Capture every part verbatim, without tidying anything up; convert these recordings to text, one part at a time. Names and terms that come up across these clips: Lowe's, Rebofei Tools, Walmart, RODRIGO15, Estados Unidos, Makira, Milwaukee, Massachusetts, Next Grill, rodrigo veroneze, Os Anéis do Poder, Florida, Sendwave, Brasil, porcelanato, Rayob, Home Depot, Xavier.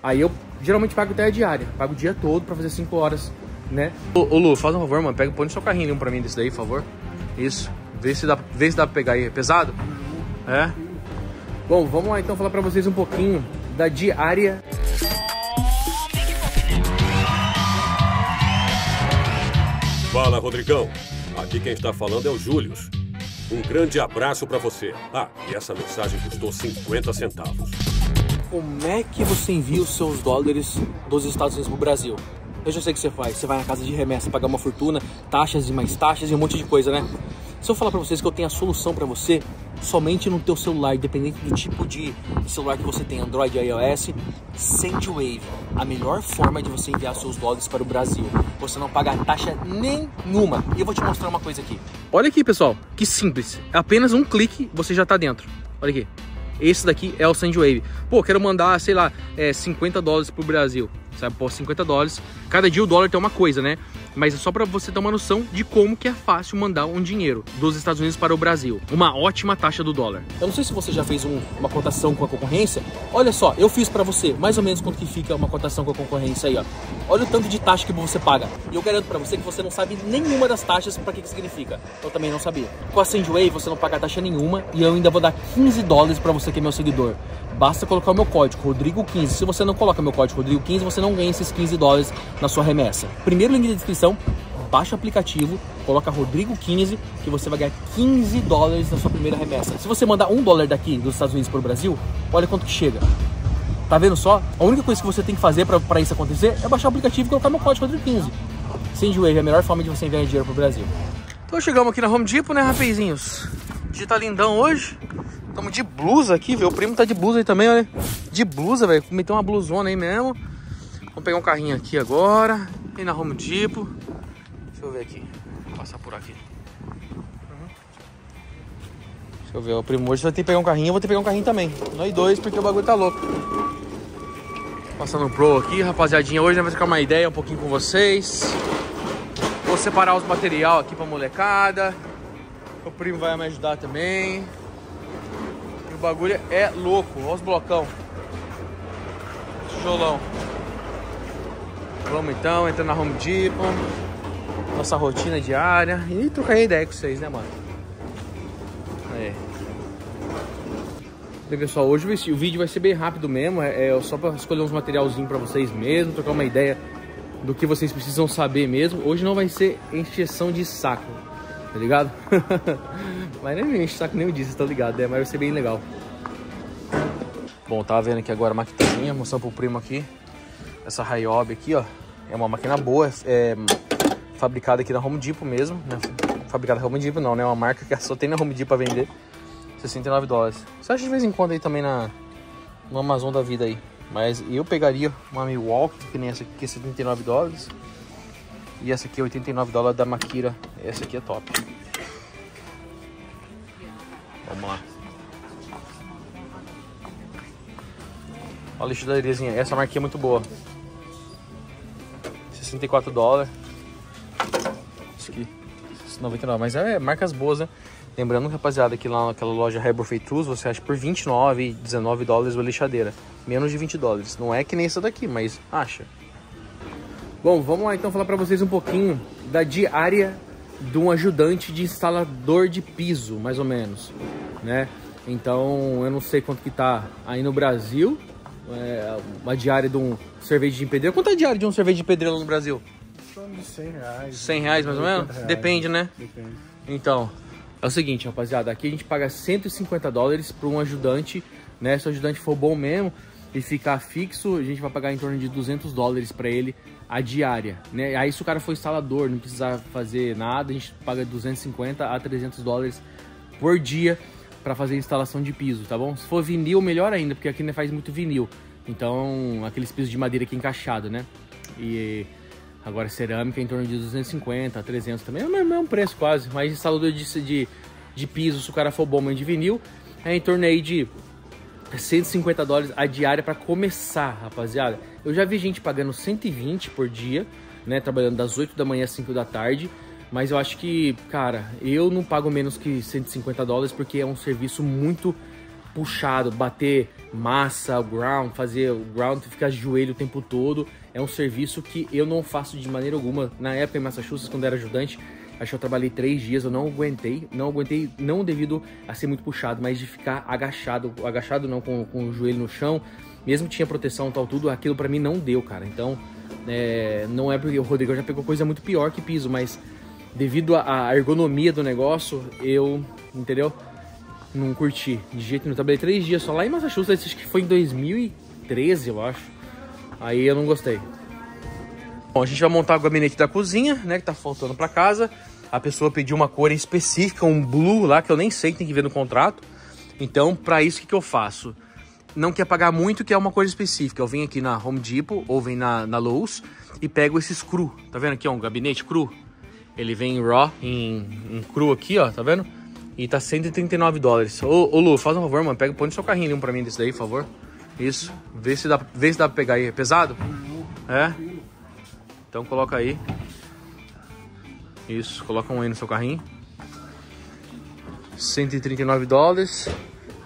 Aí eu geralmente pago até a diária, pago o dia todo pra fazer cinco horas, né? Ô, ô Lu, faz um favor, mano, pega, põe no seu carrinho ali um pra mim desse daí, por favor. Isso, vê se dá, vê se dá pra pegar aí. É pesado? É? Bom, vamos lá então falar pra vocês um pouquinho da diária. Fala, Rodrigão. Aqui quem está falando é o Júlio. Um grande abraço pra você. Ah, e essa mensagem custou cinquenta centavos. Como é que você envia os seus dólares dos Estados Unidos pro Brasil? Eu já sei o que você faz. Você vai na casa de remessa pagar uma fortuna, taxas e mais taxas e um monte de coisa, né? Se eu falar pra vocês que eu tenho a solução pra você somente no teu celular, independente do tipo de celular que você tem, Android, iOS, Sendwave, a melhor forma de você enviar seus dólares para o Brasil. Você não paga taxa nenhuma. E eu vou te mostrar uma coisa aqui. Olha aqui, pessoal, que simples. Apenas um clique, você já tá dentro. Olha aqui. Esse daqui é o Sendwave. Pô, quero mandar, sei lá, é, cinquenta dólares pro Brasil. Sabe, pô, cinquenta dólares. Cada dia o dólar tem uma coisa, né? Mas é só pra você ter uma noção de como que é fácil mandar um dinheiro dos Estados Unidos para o Brasil. Uma ótima taxa do dólar. Eu não sei se você já fez um, uma cotação com a concorrência. Olha só, eu fiz pra você mais ou menos quanto que fica uma cotação com a concorrência aí, ó. Olha o tanto de taxa que você paga. E eu garanto pra você que você não sabe nenhuma das taxas pra que que significa. Eu também não sabia. Com a Sendwave você não paga taxa nenhuma e eu ainda vou dar quinze dólares pra você que é meu seguidor. Basta colocar o meu código, Rodrigo quinze. Se você não coloca meu código, Rodrigo quinze, você não ganha esses quinze dólares na sua remessa. Primeiro link da descrição, baixa o aplicativo, coloca Rodrigo quinze, que você vai ganhar quinze dólares na sua primeira remessa. Se você mandar um dólar daqui dos Estados Unidos para o Brasil, olha quanto que chega. Tá vendo só? A única coisa que você tem que fazer para isso acontecer é baixar o aplicativo e colocar meu código, Rodrigo quinze. Sendwave é a melhor forma de você enviar dinheiro para o Brasil. Então chegamos aqui na Home Depot, né, rapazinhos? O dia tá lindão hoje. Estamos de blusa aqui, velho. O primo tá de blusa aí também, olha. De blusa, velho. Meteu uma blusona aí mesmo. Vamos pegar um carrinho aqui agora. Tem na Home Depot. Deixa eu ver aqui. Vou passar por aqui. Uhum. Deixa eu ver. O primo hoje vai ter que pegar um carrinho. Eu vou ter que pegar um carrinho também. Nós dois, porque o bagulho tá louco. Passando o Pro aqui, rapaziadinha. Hoje nós vamos trocar uma ideia um pouquinho com vocês. Vou separar os material aqui pra molecada. O primo vai me ajudar também. O bagulho é louco, olha os blocão. Tijolão. Vamos então, entrando na Home Depot. Nossa rotina diária. E trocar ideia com vocês, né, mano? Aí. Então, pessoal, hoje o vídeo vai ser bem rápido mesmo. É só pra escolher uns materialzinhos pra vocês mesmo. Trocar uma ideia do que vocês precisam saber mesmo. Hoje não vai ser encheção de saco, tá ligado? Mas nem me enche o saco nem disso, tá ligado? Né? Mas vai ser bem legal. Bom, tava vendo aqui agora a maquitazinha, mostrando pro primo aqui. Essa Rayob aqui, ó. É uma máquina boa, é fabricada aqui na Home Depot mesmo. Né? Fabricada na Home Depot não, né? É uma marca que só tem na Home Depot pra vender. sessenta e nove dólares. Você acha de vez em quando aí também na, no Amazon da vida aí. Mas eu pegaria uma Milwaukee, que nem essa aqui, que é setenta e nove dólares. E essa aqui é oitenta e nove dólares da Makira. Essa aqui é top. Vamos lá. Olha a lixadariazinha. Essa marquinha é muito boa. sessenta e quatro dólares. Isso aqui. noventa e nove. Mas é marcas boas, né? Lembrando, rapaziada, que lá naquela loja Rebofei Tools você acha por vinte e nove, dezenove dólares uma lixadeira. Menos de vinte dólares. Não é que nem essa daqui, mas acha. Bom, vamos lá então falar pra vocês um pouquinho da diária de um ajudante de instalador de piso, mais ou menos, né? Então, eu não sei quanto que tá aí no Brasil, é, uma diária de um cerveja de pedreiro. Quanto é a diária de um cerveja de pedreiro lá no Brasil? De cem reais. cem reais, mais ou menos? Reais. Depende, né? Depende. Então, é o seguinte, rapaziada, aqui a gente paga cento e cinquenta dólares para um ajudante, né? Se o ajudante for bom mesmo e ficar fixo, a gente vai pagar em torno de duzentos dólares para ele a diária, né? Aí se o cara for instalador, não precisar fazer nada, a gente paga duzentos e cinquenta a trezentos dólares por dia para fazer instalação de piso, tá bom? Se for vinil, melhor ainda, porque aqui não faz muito vinil. Então, aqueles pisos de madeira aqui encaixado, né? E agora cerâmica em torno de duzentos e cinquenta a trezentos também, é o mesmo preço quase, mas instalador de, de, de piso, se o cara for bom, mas de vinil, é em torno aí de cento e cinquenta dólares a diária para começar, rapaziada. Eu já vi gente pagando cento e vinte por dia, né? Trabalhando das oito da manhã às cinco da tarde. Mas eu acho que, cara, eu não pago menos que cento e cinquenta dólares porque é um serviço muito puxado. Bater massa, o ground, fazer o ground ficar de joelho o tempo todo. É um serviço que eu não faço de maneira alguma. Na época em Massachusetts, quando era ajudante, acho que eu trabalhei três dias, eu não aguentei, não aguentei, não devido a ser muito puxado, mas de ficar agachado, agachado não, com, com o joelho no chão, mesmo tinha proteção e tal, tudo, aquilo pra mim não deu, cara. Então, é, não é porque o Rodrigo já pegou coisa muito pior que piso, mas devido à ergonomia do negócio, eu, entendeu? Não curti, de jeito nenhum. Eu trabalhei três dias só lá em Massachusetts, acho que foi em dois mil e treze, eu acho, aí eu não gostei. Bom, a gente vai montar o gabinete da cozinha, né, que tá faltando pra casa. A pessoa pediu uma cor específica, um blue lá, que eu nem sei, tem que ver no contrato. Então, pra isso, o que que eu faço? Não quer pagar muito, que é uma cor específica. Eu venho aqui na Home Depot, ou venho na, na Lowe's, e pego esses cru. Tá vendo aqui, ó, um gabinete cru? Ele vem em raw, em, em cru aqui, ó, tá vendo? E tá cento e trinta e nove dólares. Ô, ô Lu, faz um favor, mano, pega, põe no seu carrinho um pra mim desse daí, por favor. Isso, vê se dá, vê se dá pra pegar aí. É pesado? É? Então coloca aí. Isso, coloca um aí no seu carrinho. cento e trinta e nove dólares.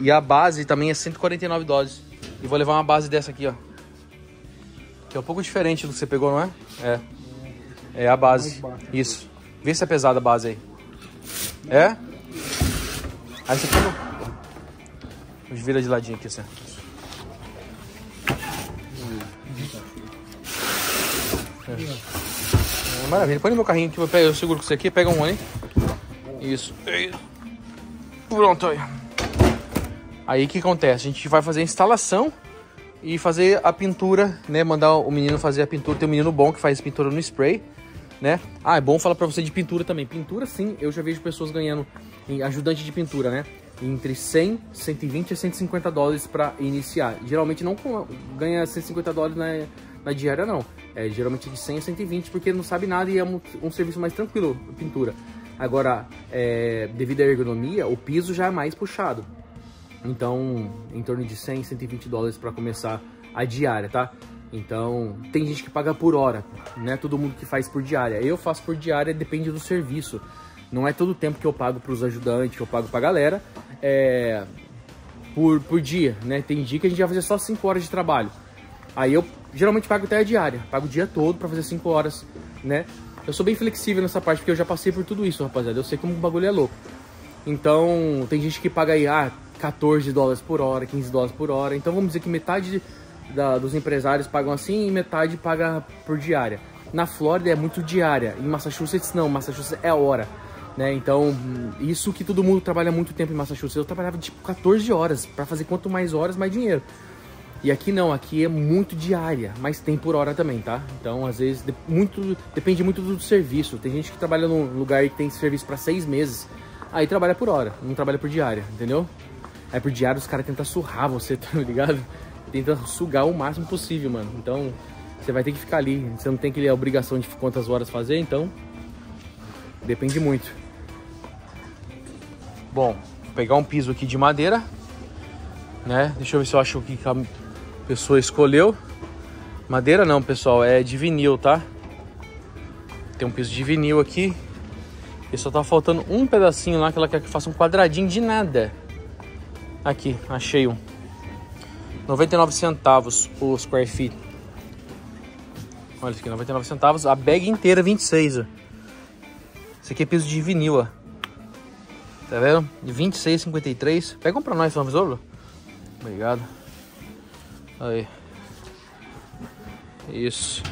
E a base também é cento e quarenta e nove dólares. E vou levar uma base dessa aqui, ó. Que é um pouco diferente do que você pegou, não é? É. É a base. Isso. Vê se é pesada a base aí. É? Aí você pega... Vira de ladinho aqui, assim. É. Maravilha, põe no meu carrinho aqui, eu seguro com você aqui, pega um aí. Isso. Pronto aí. Aí o que acontece? A gente vai fazer a instalação e fazer a pintura, né? Mandar o menino fazer a pintura. Tem um menino bom que faz pintura no spray, né? Ah, é bom falar pra você de pintura também. Pintura, sim, eu já vejo pessoas ganhando ajudante de pintura, né? Entre cem, cento e vinte e cento e cinquenta dólares pra iniciar. Geralmente não ganha cento e cinquenta dólares na... Na diária não, é geralmente de cem a cento e vinte, porque não sabe nada e é um, um serviço mais tranquilo, pintura. Agora, é, devido à ergonomia, o piso já é mais puxado. Então, em torno de cem, cento e vinte dólares para começar a diária, tá? Então, tem gente que paga por hora, não é todo mundo que faz por diária. Eu faço por diária, depende do serviço. Não é todo o tempo que eu pago para os ajudantes, que eu pago para a galera, é, por, por dia, né? Tem dia que a gente vai fazer só cinco horas de trabalho. Aí eu geralmente pago até a diária, pago o dia todo pra fazer cinco horas, né? Eu sou bem flexível nessa parte, porque eu já passei por tudo isso, rapaziada. Eu sei como o bagulho é louco. Então, tem gente que paga aí, ah, quatorze dólares por hora, quinze dólares por hora. Então, vamos dizer que metade da, dos empresários pagam assim e metade paga por diária. Na Flórida é muito diária, em Massachusetts não, Massachusetts é hora, né? Então, isso que todo mundo trabalha muito tempo em Massachusetts. Eu trabalhava tipo quatorze horas, pra fazer quanto mais horas, mais dinheiro. E aqui não, aqui é muito diária, mas tem por hora também, tá? Então, às vezes, de, muito, depende muito do serviço. Tem gente que trabalha num lugar que tem serviço pra seis meses, aí trabalha por hora, não trabalha por diária, entendeu? Aí por diária os caras tentam surrar você, tá ligado? Tentam sugar o máximo possível, mano. Então, você vai ter que ficar ali, você não tem que ter a obrigação de quantas horas fazer, então, depende muito. Bom, vou pegar um piso aqui de madeira, né? Deixa eu ver se eu acho o que... pessoa escolheu. Madeira não, pessoal, é de vinil, tá? Tem um piso de vinil aqui. E só tá faltando um pedacinho lá que ela quer que faça um quadradinho de nada. Aqui, achei um. noventa e nove centavos o square feet. Olha isso aqui, noventa e nove centavos. A bag inteira, vinte e seis, ó. Isso aqui é piso de vinil, ó. Tá vendo? vinte e seis, cinquenta e três. Pega um pra nós, vamos, ô. Obrigado. Aí. Isso.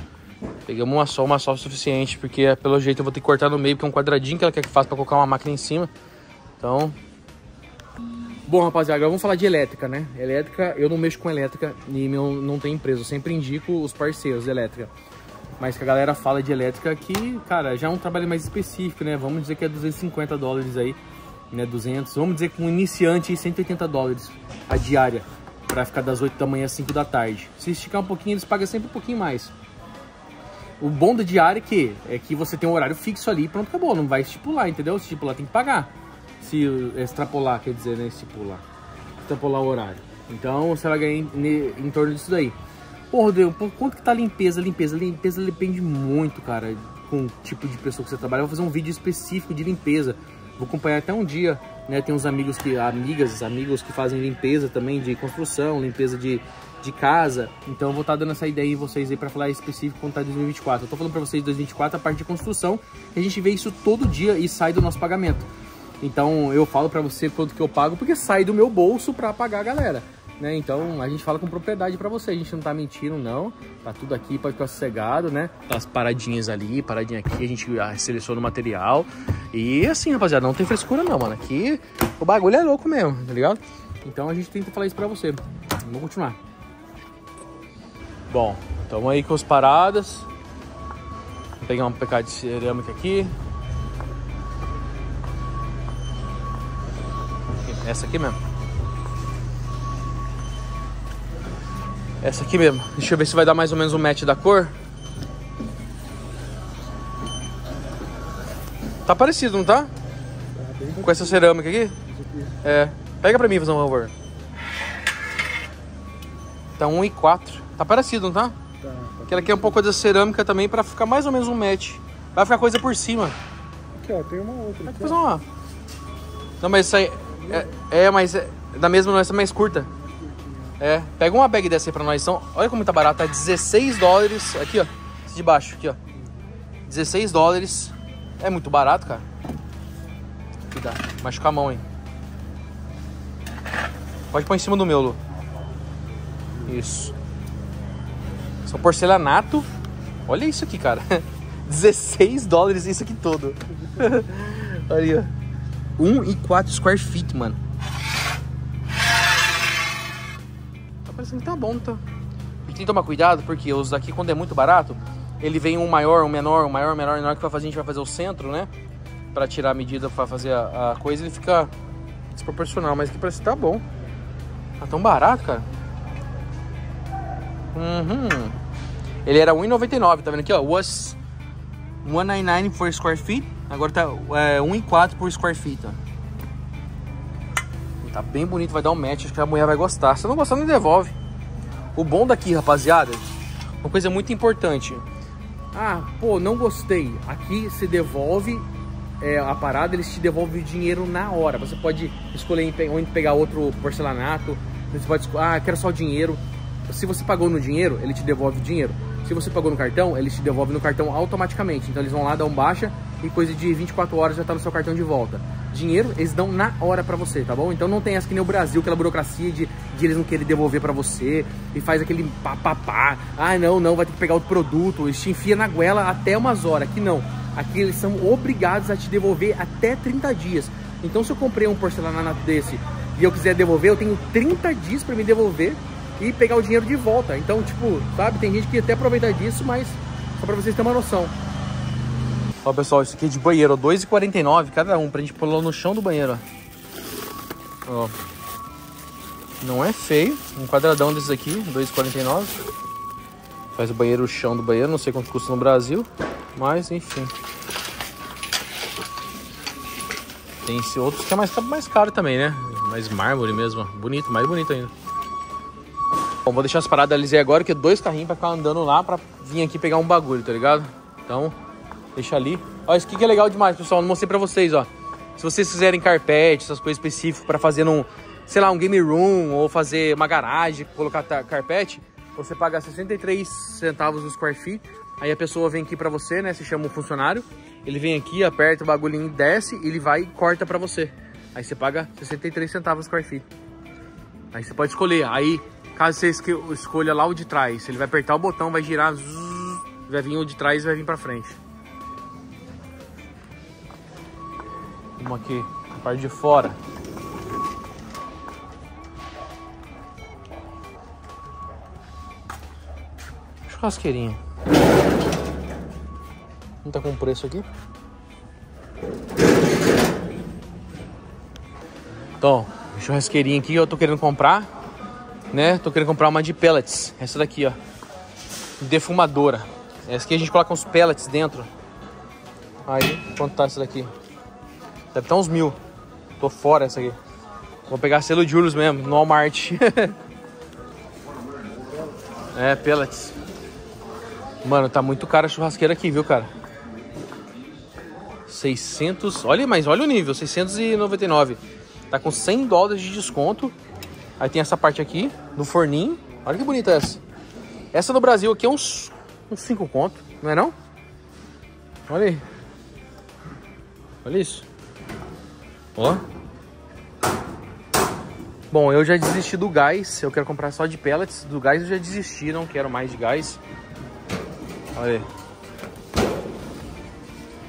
Pegamos uma só, uma só o suficiente, porque pelo jeito eu vou ter que cortar no meio, porque é um quadradinho que ela quer que faça pra colocar uma máquina em cima. Então... Bom, rapaziada, agora vamos falar de elétrica, né? Elétrica, eu não mexo com elétrica e meu, não tem empresa. Eu sempre indico os parceiros de elétrica. Mas que a galera fala de elétrica que, cara, já é um trabalho mais específico, né? Vamos dizer que é duzentos e cinquenta dólares aí, né? duzentos. Vamos dizer que um iniciante, cento e oitenta dólares a diária. Pra ficar das oito da manhã às cinco da tarde. Se esticar um pouquinho, eles pagam sempre um pouquinho mais. O bom da diária é que, é que você tem um horário fixo ali e pronto, acabou. Não vai estipular, entendeu? Se estipular, tem que pagar. Se extrapolar, quer dizer, né? Estipular. Extrapolar o horário. Então, você vai ganhar em, em, em torno disso daí. Pô, Rodrigo, por quanto que tá a limpeza? Limpeza, limpeza depende muito, cara, com o tipo de pessoa que você trabalha. Eu vou fazer um vídeo específico de limpeza. Vou acompanhar até um dia né? Tem uns amigos que, amigas, amigos que fazem limpeza também de construção, limpeza de, de casa. Então eu vou estar dando essa ideia em vocês aí para falar específico quanto tá em dois mil e vinte e quatro. Eu tô falando para vocês dois mil e vinte e quatro, a parte de construção, a gente vê isso todo dia e sai do nosso pagamento. Então eu falo para você quanto que eu pago, porque sai do meu bolso para pagar a galera, né? Então a gente fala com propriedade para você, a gente não tá mentindo não, tá tudo aqui, pode ficar sossegado, né? As paradinhas ali, paradinha aqui, a gente seleciona o material e assim, rapaziada, não tem frescura não, mano, aqui o bagulho é louco mesmo, tá ligado? Então a gente tenta falar isso para você. Vamos continuar. Bom, estamos aí com as paradas, vou pegar um pecado de cerâmica aqui. Essa aqui mesmo. Essa aqui mesmo. Deixa eu ver se vai dar mais ou menos um match da cor. Tá parecido, não tá? Com essa cerâmica aqui? É. Pega pra mim, por favor. Tá um e quatro. Tá parecido, não tá? Aquela aqui é um pouco da cerâmica também pra ficar mais ou menos um match. Vai ficar coisa por cima. Aqui, ó. Tem uma outra. Aqui, ó. Não, mas isso aí... É, é, mas é, da mesma não, essa é mais curta. É, pega uma bag dessa aí pra nós, então. Olha como tá barato, tá dezesseis dólares. Aqui, ó, esse de baixo, aqui, ó, dezesseis dólares. É muito barato, cara. Cuidado, machucar a mão, hein. Pode pôr em cima do meu, Lu. Isso. São porcelanato. Olha isso aqui, cara. dezesseis dólares isso aqui todo. Olha aí, ó, um e quatro square feet, mano. Tá parecendo que tá bom, tá? Tem que tomar cuidado, porque os daqui, quando é muito barato, ele vem um maior, um menor, um maior, um menor, um menor, que a gente vai fazer o centro, né? Pra tirar a medida, pra fazer a, a coisa, ele fica desproporcional. Mas aqui parece que tá bom. Tá tão barato, cara. Uhum. Ele era um e noventa e nove, tá vendo aqui, ó? Was um e noventa e nove por square feet. Agora tá é, um e quatro por square feet, ó. Tá bem bonito, vai dar um match. Acho que a mulher vai gostar. Se não gostar, não devolve. O bom daqui, rapaziada, uma coisa muito importante. Ah, pô, não gostei. Aqui se devolve é, a parada, eles te devolvem o dinheiro na hora. Você pode escolher onde pegar outro porcelanato. Você pode escolher, ah, quero só o dinheiro. Se você pagou no dinheiro, ele te devolve o dinheiro. Se você pagou no cartão, eles te devolvem no cartão automaticamente. Então eles vão lá, dão baixa e coisa de vinte e quatro horas já tá no seu cartão de volta. Dinheiro, eles dão na hora pra você, tá bom? Então não tem essa que nem o Brasil, aquela burocracia de, de eles não querer devolver pra você e faz aquele pá, pá, pá. Ah, não, não, vai ter que pegar outro produto. Eles te enfiam na goela até umas horas. Aqui não. Aqui eles são obrigados a te devolver até trinta dias. Então se eu comprei um porcelanato desse e eu quiser devolver, eu tenho trinta dias pra me devolver e pegar o dinheiro de volta. Então, tipo, sabe? Tem gente que até aproveita disso, mas só pra vocês terem uma noção. Ó, pessoal, isso aqui é de banheiro, dois e quarenta e nove cada um, pra gente pular no chão do banheiro, ó. Ó. Não é feio, um quadradão desses aqui, dois e quarenta e nove. Faz o banheiro, o chão do banheiro, não sei quanto custa no Brasil, mas enfim. Tem esse outro que é mais, mais caro também, né? Mais mármore mesmo, bonito, mais bonito ainda. Bom, vou deixar as paradas ali agora, que é dois carrinhos pra ficar andando lá pra vir aqui pegar um bagulho, tá ligado? Então, deixa ali. Ó, isso aqui que é legal demais, pessoal. Não mostrei pra vocês, ó. Se vocês fizerem carpete, essas coisas específicas pra fazer num, sei lá, um game room ou fazer uma garagem, colocar carpete, você paga sessenta e três centavos no square feet. Aí a pessoa vem aqui pra você, né? Você chama um funcionário. Ele vem aqui, aperta o bagulhinho, desce, ele vai e corta pra você. Aí você paga sessenta e três centavos no square feet. Aí você pode escolher. Aí... caso você escolha lá o de trás, ele vai apertar o botão, vai girar, zzz, vai vir o de trás e vai vir pra frente. Vamos aqui, a parte de fora. Churrasqueirinha. Não tá com preço aqui? Então, churrasqueirinha aqui eu tô querendo comprar, né? Tô querendo comprar uma de pellets. Essa daqui, ó, defumadora. Essa aqui a gente coloca uns pellets dentro. Aí, quanto tá essa daqui? Deve tá uns mil. Tô fora essa aqui. Vou pegar selo de Julius mesmo, no Walmart. É, pellets. Mano, tá muito cara a churrasqueira aqui, viu, cara? seiscentos. Olha, mas olha o nível, seiscentos e noventa e nove. Tá com cem dólares de desconto. Aí tem essa parte aqui, no forninho. Olha que bonita essa. Essa no Brasil aqui é uns, uns cinco conto, não é não? Olha aí. Olha isso. Ó. Bom, eu já desisti do gás. Eu quero comprar só de pellets. Do gás eu já desisti, não quero mais de gás. Olha aí.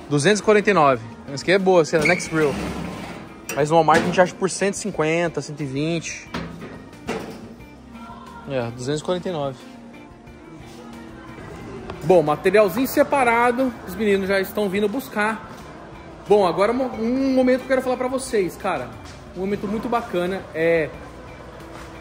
duzentos e quarenta e nove. Essa aqui é boa, essa é a Next Grill. Mas no Walmart a gente acha por cento e cinquenta, cento e vinte. É, duzentos e quarenta e nove. Bom, materialzinho separado. Os meninos já estão vindo buscar. Bom, agora um momento que eu quero falar pra vocês, cara. Um momento muito bacana é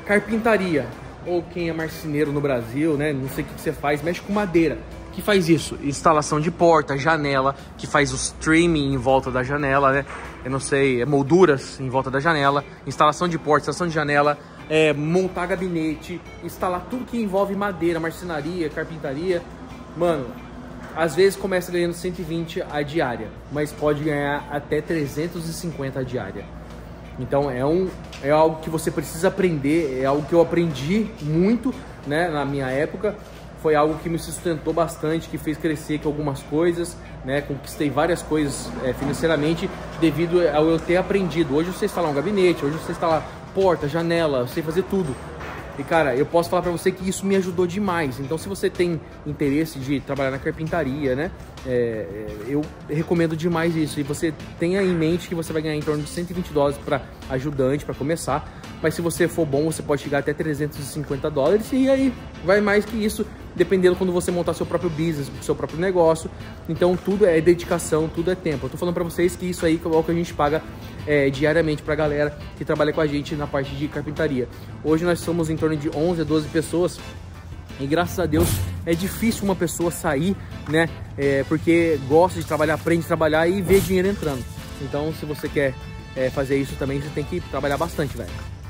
carpintaria. Ou quem é marceneiro no Brasil, né? Não sei o que você faz, mexe com madeira. Que faz isso? Instalação de porta, janela, que faz o streaming em volta da janela, né? Eu não sei, é molduras em volta da janela, instalação de porta, instalação de janela, é, montar gabinete, instalar tudo que envolve madeira, marcenaria, carpintaria. Mano, às vezes começa ganhando cento e vinte a diária, mas pode ganhar até trezentos e cinquenta a diária. Então é, um, é algo que você precisa aprender, é algo que eu aprendi muito, né, na minha época. Foi algo que me sustentou bastante, que fez crescer com algumas coisas, né? Conquistei várias coisas é, financeiramente devido ao eu ter aprendido. Hoje eu sei instalar um gabinete, hoje eu sei instalar porta, janela, eu sei fazer tudo. E cara, eu posso falar pra você que isso me ajudou demais. Então se você tem interesse de trabalhar na carpintaria, né? É, eu recomendo demais isso. E você tenha em mente que você vai ganhar em torno de cento e vinte dólares para ajudante, para começar. Mas se você for bom, você pode chegar até trezentos e cinquenta dólares e aí vai mais que isso, dependendo quando você montar seu próprio business, seu próprio negócio. Então tudo é dedicação, tudo é tempo. Eu tô falando pra vocês que isso aí é o que a gente paga é, diariamente pra galera que trabalha com a gente na parte de carpintaria. Hoje nós somos em torno de onze a doze pessoas e graças a Deus é difícil uma pessoa sair, né? É, porque gosta de trabalhar, aprende a trabalhar e vê dinheiro entrando. Então se você quer é, fazer isso também, você tem que trabalhar bastante, velho.